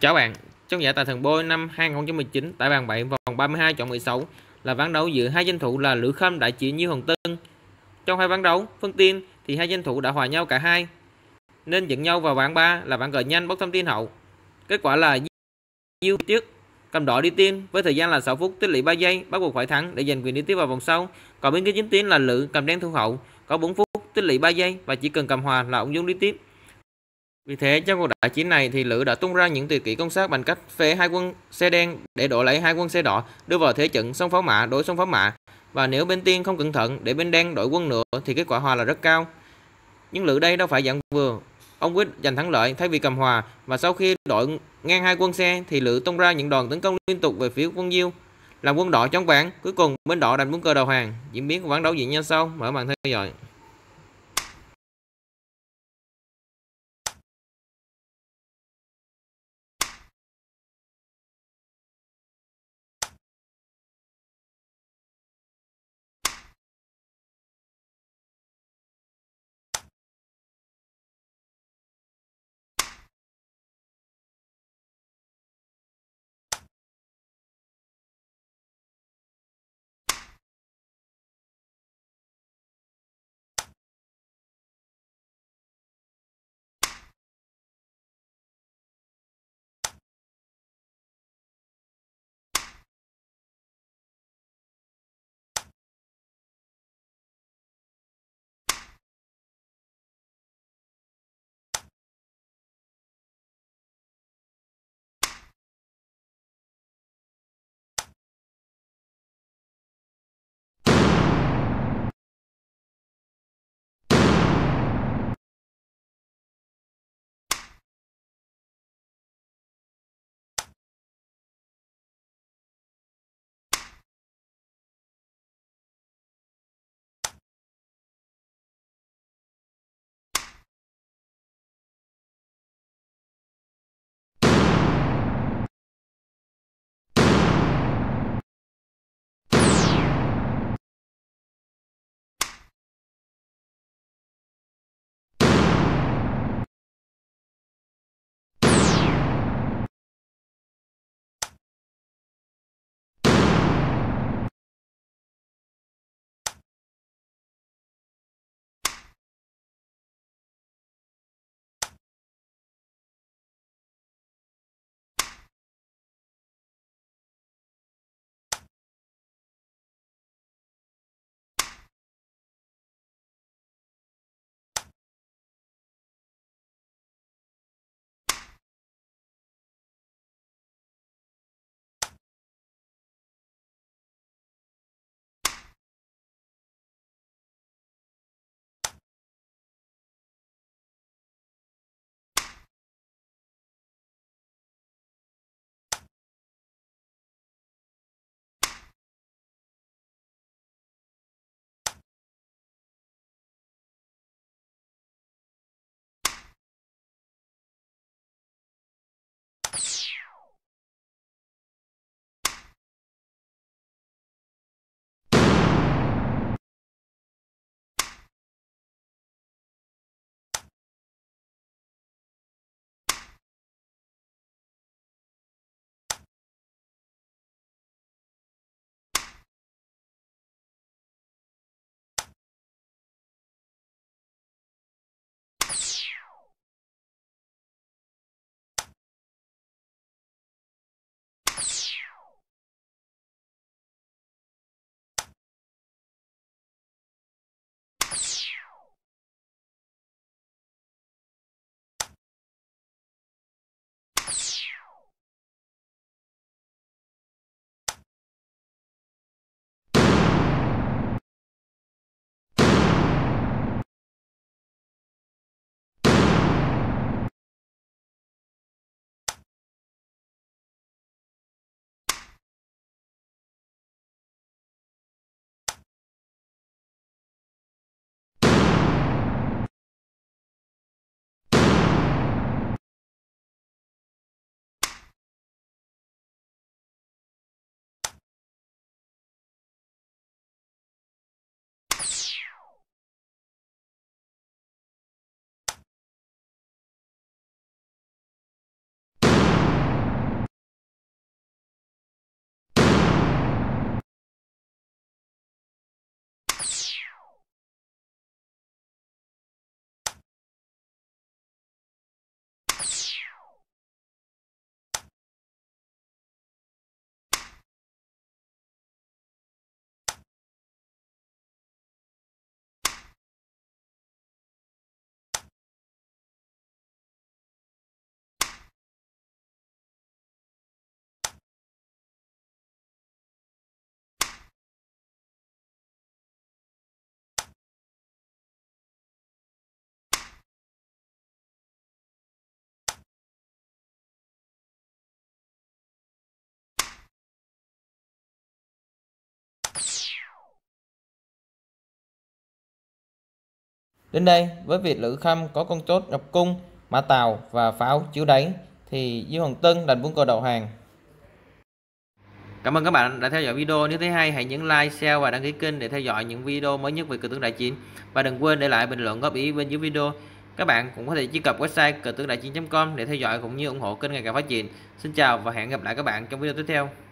Chào bạn, trong giải tài Thần Bôi năm 2019 tại bàn 7 vòng 32 chọn 16 là ván đấu giữa hai danh thủ là Lữ Khâm đại chiến Diêu Hồng Tân. Trong hai ván đấu phân tiên thì hai danh thủ đã hòa nhau cả hai nên dẫn nhau vào ván 3 là ván cờ nhanh bốc thăm tiên hậu. Kết quả là Diêu Tiếc cầm đỏ đi tiên với thời gian là 6 phút tích lũy 3 giây, bắt buộc phải thắng để giành quyền đi tiếp vào vòng sau. Còn bên kia chính tiến là Lữ cầm đen thu hậu có 4 phút tích lũy 3 giây và chỉ cần cầm hòa là ông Dũng đi tiếp. Vì thế trong cuộc đại chiến này thì Lữ đã tung ra những tuyệt kỹ công sát bằng cách phế hai quân xe đen để đổ lấy hai quân xe đỏ, đưa vào thế trận song pháo mã đối song pháo mã. Và nếu bên tiên không cẩn thận để bên đen đổi quân nữa thì kết quả hòa là rất cao. Nhưng Lữ đây đâu phải dạng vừa, ông quyết giành thắng lợi thay vì cầm hòa, và sau khi đổi ngang hai quân xe thì Lữ tung ra những đòn tấn công liên tục về phía quân Diêu, làm quân đỏ chóng ván. Cuối cùng bên đỏ đành muốn cờ đầu hàng. Diễn biến của ván đấu diễn ra sau, mở màn theo dõi. Đến đây, với việc Lữ Khâm có con chốt độc cung, mã tàu và pháo chiếu đáy, thì Diêu Hồng Tân đành buông cờ đầu hàng. Cảm ơn các bạn đã theo dõi video. Nếu thấy hay, hãy nhấn like, share và đăng ký kênh để theo dõi những video mới nhất về Cờ Tướng Đại Chiến. Và đừng quên để lại bình luận góp ý bên dưới video. Các bạn cũng có thể truy cập website cotuongdaichien.com để theo dõi cũng như ủng hộ kênh ngày càng phát triển. Xin chào và hẹn gặp lại các bạn trong video tiếp theo.